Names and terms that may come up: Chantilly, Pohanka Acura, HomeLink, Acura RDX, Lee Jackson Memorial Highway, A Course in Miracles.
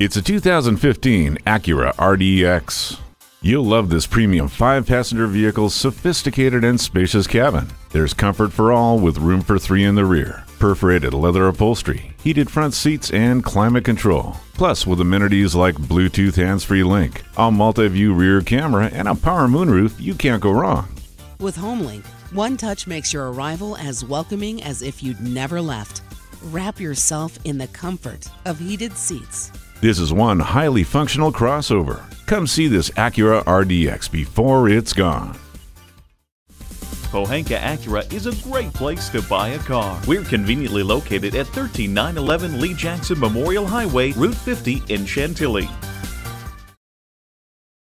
It's a 2015 Acura RDX. You'll love this premium 5-passenger vehicle's sophisticated and spacious cabin. There's comfort for all with room for 3 in the rear, perforated leather upholstery, heated front seats, and climate control. Plus, with amenities like Bluetooth hands-free link, a multi-view rear camera, and a power moonroof, you can't go wrong. With HomeLink, one touch makes your arrival as welcoming as if you'd never left. Wrap yourself in the comfort of heated seats. This is one highly functional crossover. Come see this Acura RDX before it's gone. Pohanka Acura is a great place to buy a car. We're conveniently located at 13911 Lee Jackson Memorial Highway, Route 50 in Chantilly.